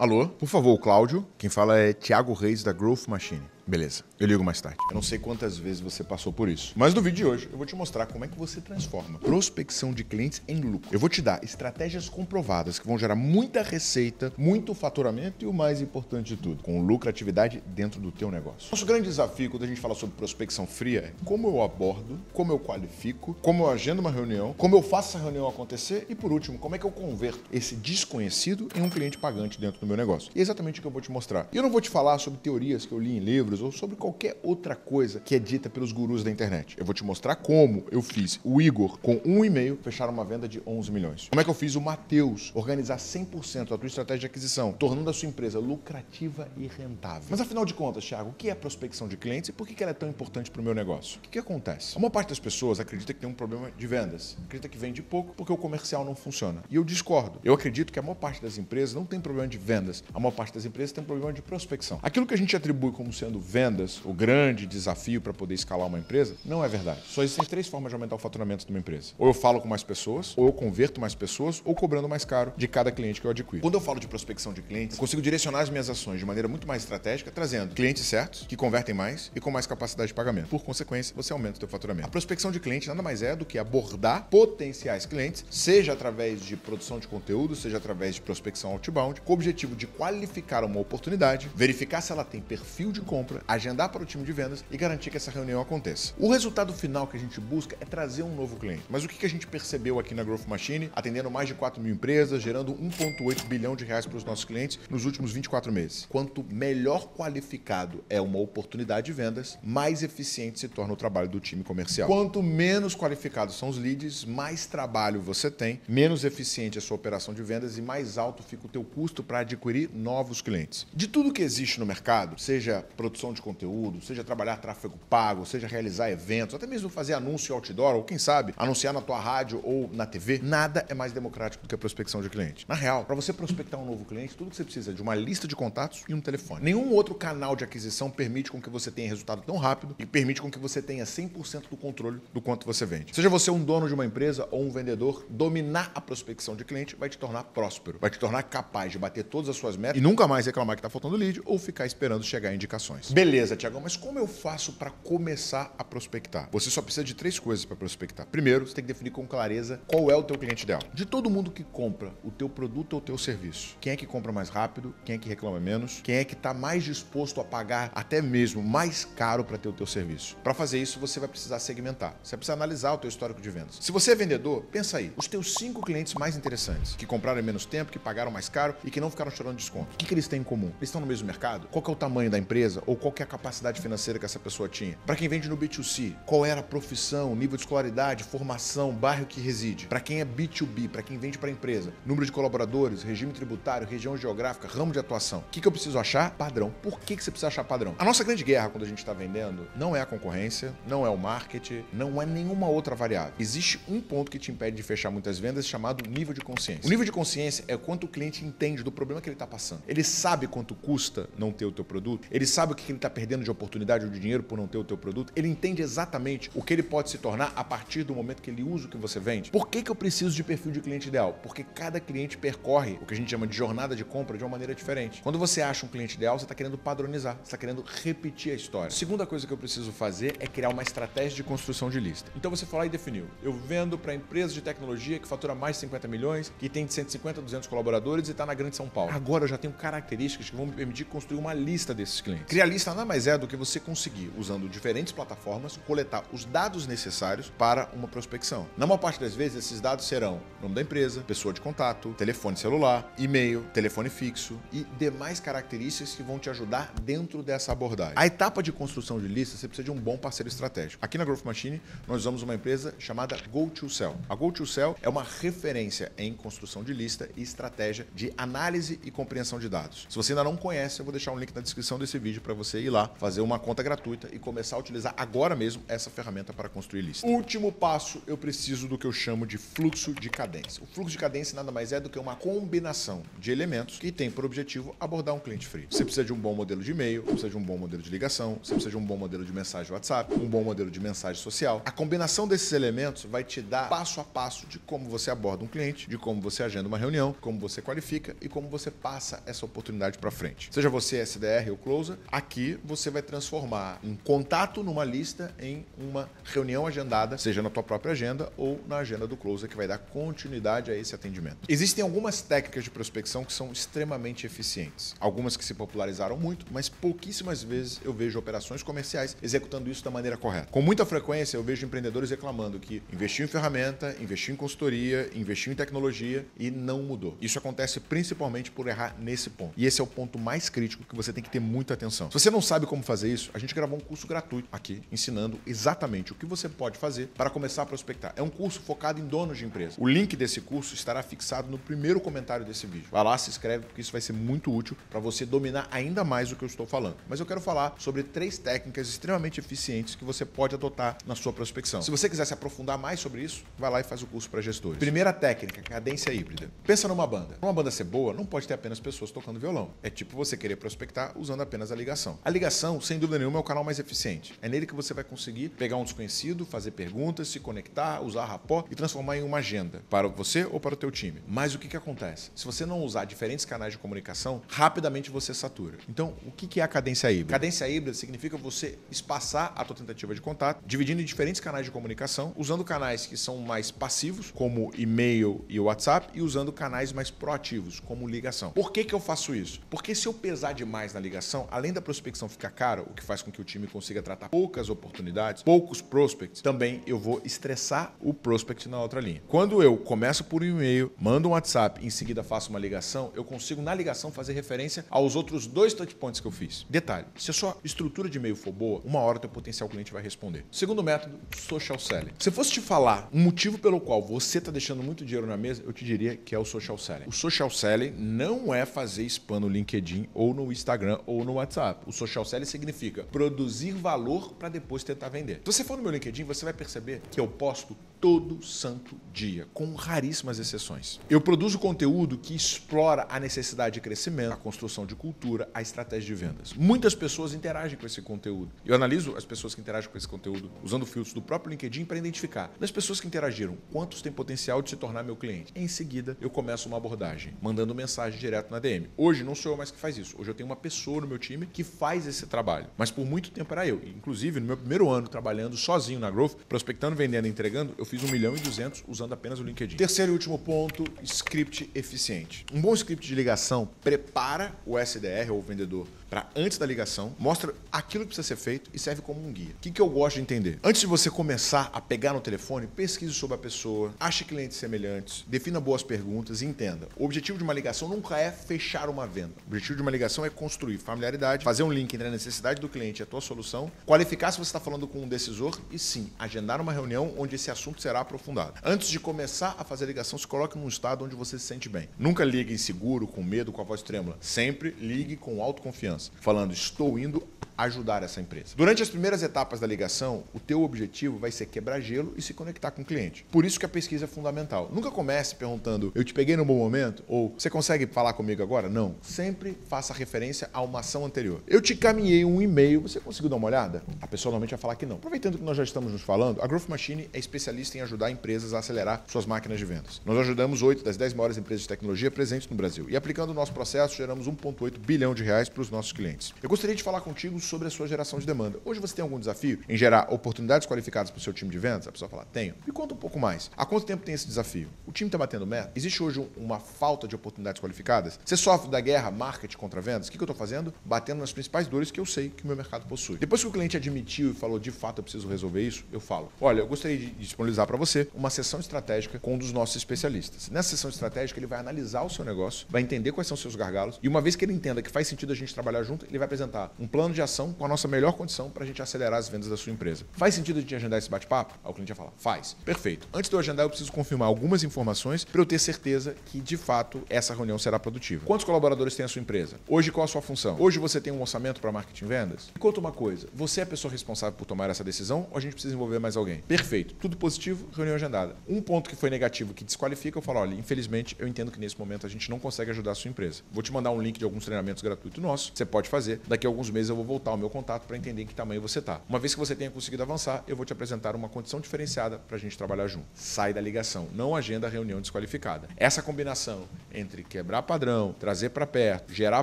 Alô, por favor, Cláudio. Quem fala é Thiago Reis, da Growth Machine. Beleza, eu ligo mais tarde. Eu não sei quantas vezes você passou por isso, mas no vídeo de hoje eu vou te mostrar como é que você transforma prospecção de clientes em lucro. Eu vou te dar estratégias comprovadas que vão gerar muita receita, muito faturamento e o mais importante de tudo, com lucratividade dentro do teu negócio. Nosso grande desafio quando a gente fala sobre prospecção fria é como eu abordo, como eu qualifico, como eu agendo uma reunião, como eu faço essa reunião acontecer e, por último, como é que eu converto esse desconhecido em um cliente pagante dentro do meu negócio. E é exatamente o que eu vou te mostrar. E eu não vou te falar sobre teorias que eu li em livros ou sobre qualquer outra coisa que é dita pelos gurus da internet. Eu vou te mostrar como eu fiz o Igor, com um e-mail, fechar uma venda de 11 milhões. Como é que eu fiz o Mateus organizar 100% da tua estratégia de aquisição, tornando a sua empresa lucrativa e rentável. Mas afinal de contas, Thiago, o que é prospecção de clientes e por que ela é tão importante para o meu negócio? O que acontece? Uma parte das pessoas acredita que tem um problema de vendas, acredita que vende pouco porque o comercial não funciona. E eu discordo. Eu acredito que a maior parte das empresas não tem problema de vendas, a maior parte das empresas tem problema de prospecção. Aquilo que a gente atribui como sendo vendas, o grande desafio para poder escalar uma empresa, não é verdade. Só existem três formas de aumentar o faturamento de uma empresa. Ou eu falo com mais pessoas, ou eu converto mais pessoas, ou cobrando mais caro de cada cliente que eu adquiro. Quando eu falo de prospecção de clientes, eu consigo direcionar as minhas ações de maneira muito mais estratégica, trazendo clientes certos, que convertem mais e com mais capacidade de pagamento. Por consequência, você aumenta o seu faturamento. A prospecção de cliente nada mais é do que abordar potenciais clientes, seja através de produção de conteúdo, seja através de prospecção outbound, com o objetivo de qualificar uma oportunidade, verificar se ela tem perfil de compra, agendar para o time de vendas e garantir que essa reunião aconteça. O resultado final que a gente busca é trazer um novo cliente. Mas o que a gente percebeu aqui na Growth Machine, atendendo mais de 4 mil empresas, gerando 1,8 bilhão de reais para os nossos clientes nos últimos 24 meses? Quanto melhor qualificado é uma oportunidade de vendas, mais eficiente se torna o trabalho do time comercial. Quanto menos qualificados são os leads, mais trabalho você tem, menos eficiente é a sua operação de vendas e mais alto fica o teu custo para adquirir novos clientes. De tudo que existe no mercado, seja produção de conteúdo, seja trabalhar tráfego pago, seja realizar eventos, até mesmo fazer anúncio outdoor, ou quem sabe, anunciar na tua rádio ou na TV, nada é mais democrático do que a prospecção de cliente. Na real, para você prospectar um novo cliente, tudo que você precisa é de uma lista de contatos e um telefone. Nenhum outro canal de aquisição permite com que você tenha resultado tão rápido e permite com que você tenha 100% do controle do quanto você vende. Seja você um dono de uma empresa ou um vendedor, dominar a prospecção de cliente vai te tornar próspero, vai te tornar capaz de bater todas as suas metas e nunca mais reclamar que está faltando lead ou ficar esperando chegar indicações. Beleza, Thiago, mas como eu faço para começar a prospectar? Você só precisa de três coisas para prospectar. Primeiro, você tem que definir com clareza qual é o teu cliente ideal. De todo mundo que compra o teu produto ou o teu serviço, quem é que compra mais rápido? Quem é que reclama menos? Quem é que está mais disposto a pagar até mesmo mais caro para ter o teu serviço? Para fazer isso, você vai precisar segmentar. Você precisa analisar o teu histórico de vendas. Se você é vendedor, pensa aí. Os teus 5 clientes mais interessantes, que compraram em menos tempo, que pagaram mais caro e que não ficaram chorando desconto. O que eles têm em comum? Eles estão no mesmo mercado? Qual que é o tamanho da empresa? Ou qual que é a capacidade financeira que essa pessoa tinha? Para quem vende no B2C, qual era a profissão, nível de escolaridade, formação, bairro que reside? Para quem é B2B, para quem vende para empresa, número de colaboradores, regime tributário, região geográfica, ramo de atuação. O que eu preciso achar? Padrão. Por que você precisa achar padrão? A nossa grande guerra quando a gente está vendendo não é a concorrência, não é o marketing, não é nenhuma outra variável. Existe um ponto que te impede de fechar muitas vendas chamado nível de consciência. O nível de consciência é quanto o cliente entende do problema que ele está passando. Ele sabe quanto custa não ter o teu produto, ele sabe o que ele está perdendo de oportunidade ou de dinheiro por não ter o teu produto, ele entende exatamente o que ele pode se tornar a partir do momento que ele usa o que você vende. Por que eu preciso de perfil de cliente ideal? Porque cada cliente percorre o que a gente chama de jornada de compra de uma maneira diferente. Quando você acha um cliente ideal, você está querendo padronizar, você está querendo repetir a história. A segunda coisa que eu preciso fazer é criar uma estratégia de construção de lista. Então você foi lá e definiu, eu vendo para empresas de tecnologia que fatura mais de 50 milhões, que tem de 150 a 200 colaboradores e está na Grande São Paulo. Agora eu já tenho características que vão me permitir construir uma lista desses clientes. Criar lista nada mais é do que você conseguir, usando diferentes plataformas, coletar os dados necessários para uma prospecção. Na maior parte das vezes, esses dados serão nome da empresa, pessoa de contato, telefone celular, e-mail, telefone fixo e demais características que vão te ajudar dentro dessa abordagem. A etapa de construção de lista, você precisa de um bom parceiro estratégico. Aqui na Growth Machine, nós usamos uma empresa chamada Go2Sell. A Go2Sell é uma referência em construção de lista e estratégia de análise e compreensão de dados. Se você ainda não conhece, eu vou deixar um link na descrição desse vídeo para você você ir lá, fazer uma conta gratuita e começar a utilizar agora mesmo essa ferramenta para construir lista. Último passo, eu preciso do que eu chamo de fluxo de cadência. O fluxo de cadência nada mais é do que uma combinação de elementos que tem por objetivo abordar um cliente frio. Você precisa de um bom modelo de e-mail, você precisa de um bom modelo de ligação, você precisa de um bom modelo de mensagem WhatsApp, um bom modelo de mensagem social. A combinação desses elementos vai te dar passo a passo de como você aborda um cliente, de como você agenda uma reunião, como você qualifica e como você passa essa oportunidade para frente. Seja você SDR ou closer, aqui você vai transformar um contato numa lista em uma reunião agendada, seja na tua própria agenda ou na agenda do closer, que vai dar continuidade a esse atendimento. Existem algumas técnicas de prospecção que são extremamente eficientes, algumas que se popularizaram muito, mas pouquíssimas vezes eu vejo operações comerciais executando isso da maneira correta. Com muita frequência eu vejo empreendedores reclamando que investiu em ferramenta, investiu em consultoria, investiu em tecnologia e não mudou. Isso acontece principalmente por errar nesse ponto. E esse é o ponto mais crítico que você tem que ter muita atenção. Se você não sabe como fazer isso, a gente gravou um curso gratuito aqui, ensinando exatamente o que você pode fazer para começar a prospectar. É um curso focado em donos de empresa. O link desse curso estará fixado no primeiro comentário desse vídeo. Vai lá, se inscreve, porque isso vai ser muito útil para você dominar ainda mais o que eu estou falando. Mas eu quero falar sobre 3 técnicas extremamente eficientes que você pode adotar na sua prospecção. Se você quiser se aprofundar mais sobre isso, vai lá e faz o curso para gestores. Primeira técnica, cadência híbrida. Pensa numa banda. Para uma banda ser boa, não pode ter apenas pessoas tocando violão. É tipo você querer prospectar usando apenas a ligação. A ligação, sem dúvida nenhuma, é o canal mais eficiente. É nele que você vai conseguir pegar um desconhecido, fazer perguntas, se conectar, usar rapport e transformar em uma agenda para você ou para o teu time. Mas o que acontece? Se você não usar diferentes canais de comunicação, rapidamente você satura. Então, o que é a cadência híbrida? Cadência híbrida significa você espaçar a tua tentativa de contato, dividindo em diferentes canais de comunicação, usando canais que são mais passivos, como e-mail e WhatsApp, e usando canais mais proativos, como ligação. Por que eu faço isso? Porque se eu pesar demais na ligação, além da prospecção ficar cara, o que faz com que o time consiga tratar poucas oportunidades, poucos prospects, também eu vou estressar o prospect na outra linha. Quando eu começo por um e-mail, mando um WhatsApp e em seguida faço uma ligação, eu consigo na ligação fazer referência aos outros 2 touchpoints que eu fiz. Detalhe, se a sua estrutura de e-mail for boa, uma hora teu potencial cliente vai responder. Segundo método, social selling. Se eu fosse te falar um motivo pelo qual você está deixando muito dinheiro na mesa, eu te diria que é o social selling. O social selling não é fazer spam no LinkedIn ou no Instagram ou no WhatsApp. O social selling significa produzir valor para depois tentar vender. Se você for no meu LinkedIn, você vai perceber que eu posto todo santo dia, com raríssimas exceções. Eu produzo conteúdo que explora a necessidade de crescimento, a construção de cultura, a estratégia de vendas. Muitas pessoas interagem com esse conteúdo. Eu analiso as pessoas que interagem com esse conteúdo usando filtros do próprio LinkedIn para identificar das pessoas que interagiram, quantos têm potencial de se tornar meu cliente. Em seguida, eu começo uma abordagem, mandando mensagem direto na DM. Hoje não sou eu mais que faz isso. Hoje eu tenho uma pessoa no meu time que faz esse trabalho. Mas por muito tempo era eu. Inclusive, no meu primeiro ano, trabalhando sozinho na Growth, prospectando, vendendo e entregando, eu fiz 1.200.000 usando apenas o LinkedIn. Terceiro e último ponto, script eficiente. Um bom script de ligação prepara o SDR ou o vendedor para antes da ligação, mostra aquilo que precisa ser feito e serve como um guia. O que eu gosto de entender? Antes de você começar a pegar no telefone, pesquise sobre a pessoa, ache clientes semelhantes, defina boas perguntas e entenda. O objetivo de uma ligação nunca é fechar uma venda. O objetivo de uma ligação é construir familiaridade, fazer um link entre a necessidade do cliente e a tua solução, qualificar se você está falando com um decisor e sim, agendar uma reunião onde esse assunto será aprofundado. Antes de começar a fazer a ligação, se coloque num estado onde você se sente bem. Nunca ligue inseguro, com medo, com a voz trêmula. Sempre ligue com autoconfiança, falando, estou indo ajudar essa empresa. Durante as primeiras etapas da ligação, o teu objetivo vai ser quebrar gelo e se conectar com o cliente. Por isso que a pesquisa é fundamental. Nunca comece perguntando, eu te peguei num bom momento? Ou, você consegue falar comigo agora? Não. Sempre faça referência a uma ação anterior. Eu te encaminhei um e-mail, você conseguiu dar uma olhada? A pessoa normalmente vai falar que não. Aproveitando que nós já estamos nos falando, a Growth Machine é especialista em ajudar empresas a acelerar suas máquinas de vendas. Nós ajudamos 8 das 10 maiores empresas de tecnologia presentes no Brasil. E aplicando o nosso processo, geramos 1,8 bilhão de reais para os nossos clientes. Eu gostaria de falar contigo sobre a sua geração de demanda. Hoje você tem algum desafio em gerar oportunidades qualificadas para o seu time de vendas? A pessoa fala, tenho. Me conta um pouco mais. Há quanto tempo tem esse desafio? O time está batendo meta? Existe hoje uma falta de oportunidades qualificadas? Você sofre da guerra marketing contra vendas? O que eu estou fazendo? Batendo nas principais dores que eu sei que o meu mercado possui. Depois que o cliente admitiu e falou, de fato, eu preciso resolver isso, eu falo, olha, eu gostaria de disponibilizar para você uma sessão estratégica com um dos nossos especialistas. Nessa sessão estratégica, ele vai analisar o seu negócio, vai entender quais são os seus gargalos e uma vez que ele entenda que faz sentido a gente trabalhar junto, ele vai apresentar um plano de ação cotação com a nossa melhor condição para a gente acelerar as vendas da sua empresa. Faz sentido a gente agendar esse bate-papo? Aí o cliente vai falar, faz. Perfeito. Antes de eu agendar, eu preciso confirmar algumas informações para eu ter certeza que, de fato, essa reunião será produtiva. Quantos colaboradores tem a sua empresa? Hoje, qual a sua função? Hoje você tem um orçamento para marketing e vendas? Me conta uma coisa, você é a pessoa responsável por tomar essa decisão ou a gente precisa envolver mais alguém? Perfeito. Tudo positivo, reunião agendada. Um ponto que foi negativo, que desqualifica, eu falo, olha, infelizmente, eu entendo que nesse momento a gente não consegue ajudar a sua empresa. Vou te mandar um link de alguns treinamentos gratuitos nossos, você pode fazer. Daqui a alguns meses eu vou voltar ao meu contato para entender em que tamanho você está. Uma vez que você tenha conseguido avançar, eu vou te apresentar uma condição diferenciada para a gente trabalhar junto. Sai da ligação, não agenda a reunião desqualificada. Essa combinação entre quebrar padrão, trazer para perto, gerar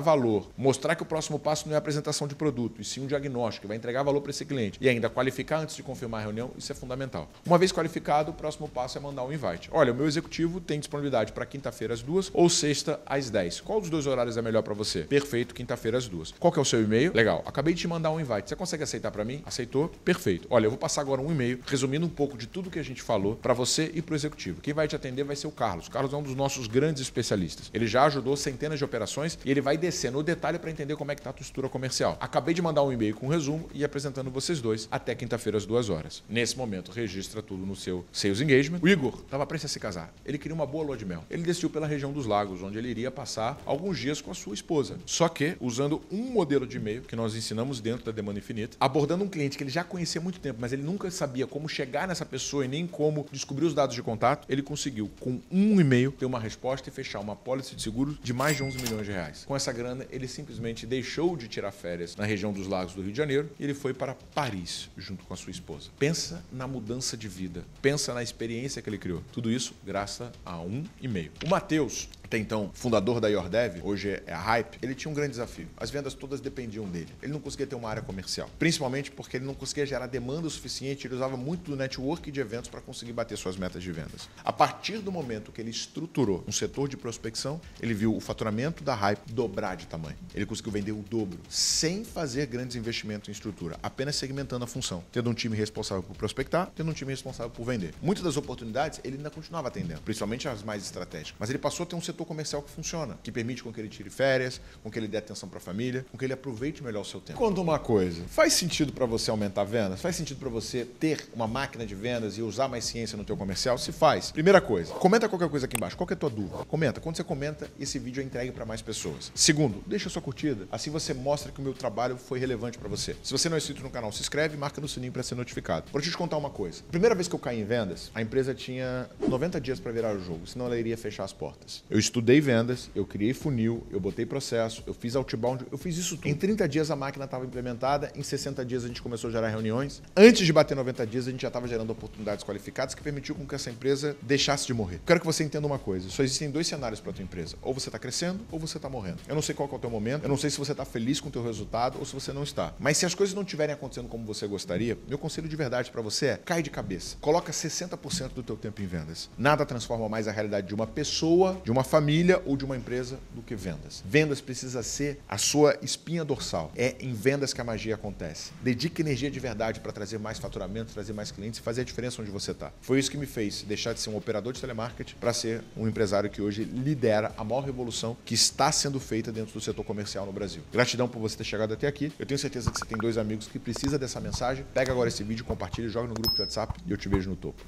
valor, mostrar que o próximo passo não é a apresentação de produto, e sim um diagnóstico que vai entregar valor para esse cliente e ainda qualificar antes de confirmar a reunião, isso é fundamental. Uma vez qualificado, o próximo passo é mandar um invite. Olha, o meu executivo tem disponibilidade para quinta-feira às 2 ou sexta às 10. Qual dos dois horários é melhor para você? Perfeito, quinta-feira às 2. Qual que é o seu e-mail? Legal, acabei de te mandar um invite. Você consegue aceitar para mim? Aceitou? Perfeito. Olha, eu vou passar agora um e-mail resumindo um pouco de tudo que a gente falou para você e para o executivo. Quem vai te atender vai ser o Carlos. O Carlos é um dos nossos grandes especialistas. Ele já ajudou centenas de operações e ele vai descer no detalhe para entender como é que está a tua estrutura comercial. Acabei de mandar um e-mail com um resumo e apresentando vocês dois até quinta-feira às 2 horas. Nesse momento, registra tudo no seu Sales Engagement. O Igor estava prestes a se casar. Ele queria uma boa lua de mel. Ele decidiu pela região dos lagos, onde ele iria passar alguns dias com a sua esposa. Só que, usando um modelo de e-mail que nós ensinamos dentro da Demanda Infinita, abordando um cliente que ele já conhecia há muito tempo, mas ele nunca sabia como chegar nessa pessoa e nem como descobrir os dados de contato, ele conseguiu, com um e-mail, ter uma resposta e fechar uma pólice de seguro de mais de 11 milhões de reais. Com essa grana, ele simplesmente deixou de tirar férias na região dos lagos do Rio de Janeiro e ele foi para Paris, junto com a sua esposa. Pensa na mudança de vida, pensa na experiência que ele criou. Tudo isso graças a um e-mail. O Mateus, até então fundador da Yordev, hoje é a Hype, ele tinha um grande desafio. As vendas todas dependiam dele. Ele não conseguia ter uma área comercial, principalmente porque ele não conseguia gerar demanda o suficiente, ele usava muito do network de eventos para conseguir bater suas metas de vendas. A partir do momento que ele estruturou um setor de prospecção, ele viu o faturamento da Hype dobrar de tamanho. Ele conseguiu vender o dobro, sem fazer grandes investimentos em estrutura, apenas segmentando a função, tendo um time responsável por prospectar, tendo um time responsável por vender. Muitas das oportunidades ele ainda continuava atendendo, principalmente as mais estratégicas, mas ele passou a ter um setor comercial que funciona, que permite com que ele tire férias, com que ele dê atenção para a família, com que ele aproveite melhor o seu tempo. Conta uma coisa, faz sentido para você aumentar vendas? Faz sentido para você ter uma máquina de vendas e usar mais ciência no teu comercial? Se faz. Primeira coisa, comenta qualquer coisa aqui embaixo, qual que é a tua dúvida? Comenta, quando você comenta, esse vídeo é entregue para mais pessoas. Segundo, deixa a sua curtida, assim você mostra que o meu trabalho foi relevante para você. Se você não é inscrito no canal, se inscreve e marca no sininho para ser notificado. Vou te contar uma coisa, primeira vez que eu caí em vendas, a empresa tinha 90 dias para virar o jogo, senão ela iria fechar as portas. Eu estudei vendas, eu criei funil, eu botei processo, eu fiz outbound, eu fiz isso tudo. Em 30 dias a máquina estava implementada, em 60 dias a gente começou a gerar reuniões. Antes de bater 90 dias a gente já estava gerando oportunidades qualificadas que permitiu com que essa empresa deixasse de morrer. Quero que você entenda uma coisa, só existem dois cenários para a tua empresa, ou você está crescendo ou você está morrendo. Eu não sei qual que é o teu momento, eu não sei se você está feliz com o teu resultado ou se você não está. Mas se as coisas não estiverem acontecendo como você gostaria, meu conselho de verdade para você é, cai de cabeça, coloca 60% do teu tempo em vendas. Nada transforma mais a realidade de uma pessoa, de uma família ou de uma empresa do que vendas. Vendas precisa ser a sua espinha dorsal. É em vendas que a magia acontece. Dedique energia de verdade para trazer mais faturamento, trazer mais clientes e fazer a diferença onde você está. Foi isso que me fez deixar de ser um operador de telemarketing para ser um empresário que hoje lidera a maior revolução que está sendo feita dentro do setor comercial no Brasil. Gratidão por você ter chegado até aqui. Eu tenho certeza que você tem dois amigos que precisam dessa mensagem. Pega agora esse vídeo, compartilha, joga no grupo de WhatsApp e eu te vejo no topo.